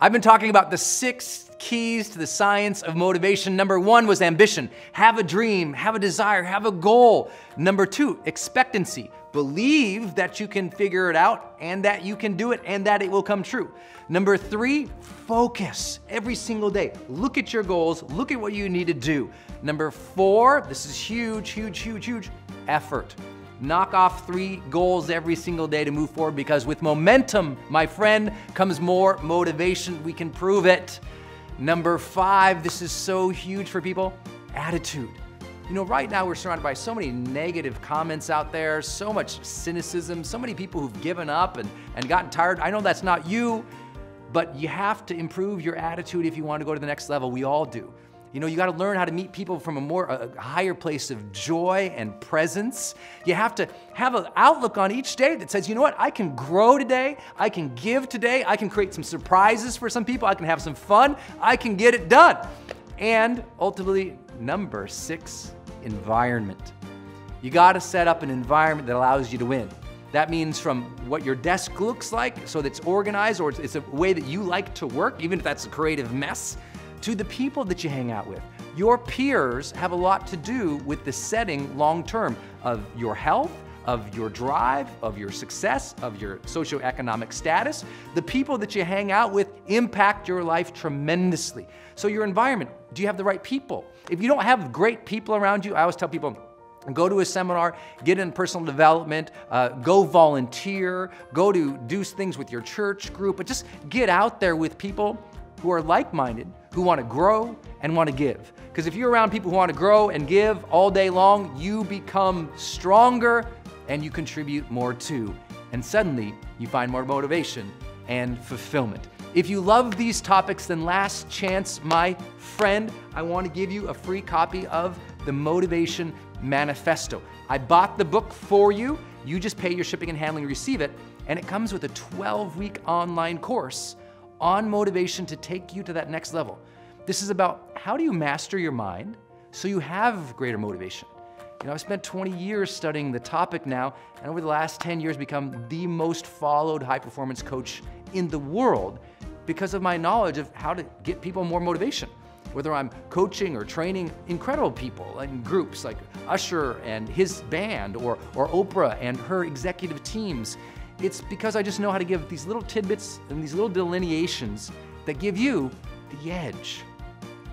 I've been talking about the 6 keys to the science of motivation. Number 1 was ambition. Have a dream, have a desire, have a goal. Number 2, expectancy. Believe that you can figure it out and that you can do it and that it will come true. Number 3, focus every single day. Look at your goals, look at what you need to do. Number 4, this is huge, huge, huge, huge, effort. Knock off 3 goals every single day to move forward, because with momentum, my friend, comes more motivation. We can prove it. Number 5, this is so huge for people, attitude. You know, right now we're surrounded by so many negative comments out there, so much cynicism, so many people who've given up and gotten tired. I know that's not you, but you have to improve your attitude if you want to go to the next level. We all do. You know, you got to learn how to meet people from a higher place of joy and presence. You have to have an outlook on each day that says, you know what, I can grow today, I can give today, I can create some surprises for some people, I can have some fun, I can get it done. And ultimately, number 6, environment. You got to set up an environment that allows you to win. That means from what your desk looks like, so that's organized, or it's a way that you like to work, even if that's a creative mess, to the people that you hang out with. Your peers have a lot to do with the setting long-term of your health, of your drive, of your success, of your socioeconomic status. The people that you hang out with impact your life tremendously. So your environment, do you have the right people? If you don't have great people around you, I always tell people, go to a seminar, get in personal development, go volunteer, go to do things with your church group, but just get out there with people who are like-minded, who want to grow and want to give. Because if you're around people who want to grow and give all day long, you become stronger and you contribute more too. And suddenly you find more motivation and fulfillment. If you love these topics, then last chance, my friend, I want to give you a free copy of The Motivation Manifesto. I bought the book for you. You just pay your shipping and handling, receive it, and it comes with a 12-week online course on motivation to take you to that next level. This is about how do you master your mind so you have greater motivation. You know, I've spent 20 years studying the topic now, and over the last 10 years become the most followed high-performance coach in the world because of my knowledge of how to get people more motivation. Whether I'm coaching or training incredible people and groups like Usher and his band, or Oprah and her executive teams, it's because I just know how to give these little tidbits and these little delineations that give you the edge.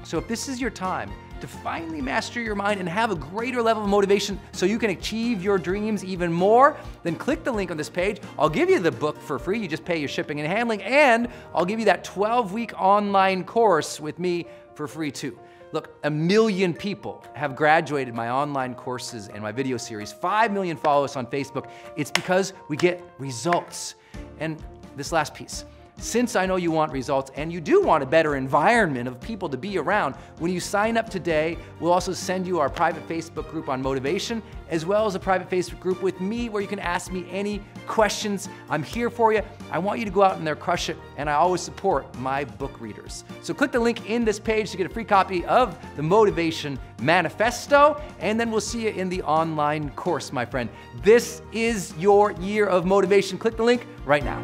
So if this is your time to finally master your mind and have a greater level of motivation so you can achieve your dreams even more, then click the link on this page. I'll give you the book for free. You just pay your shipping and handling, and I'll give you that 12-week online course with me for free too. Look, 1 million people have graduated my online courses and my video series. 5 million follow us on Facebook. It's because we get results. And this last piece, since I know you want results and you do want a better environment of people to be around, when you sign up today, we'll also send you our private Facebook group on motivation, as well as a private Facebook group with me where you can ask me any questions. I'm here for you. I want you to go out and there crush it, and I always support my book readers. So click the link in this page to get a free copy of The Motivation Manifesto, and then we'll see you in the online course, my friend. This is your year of motivation. Click the link right now.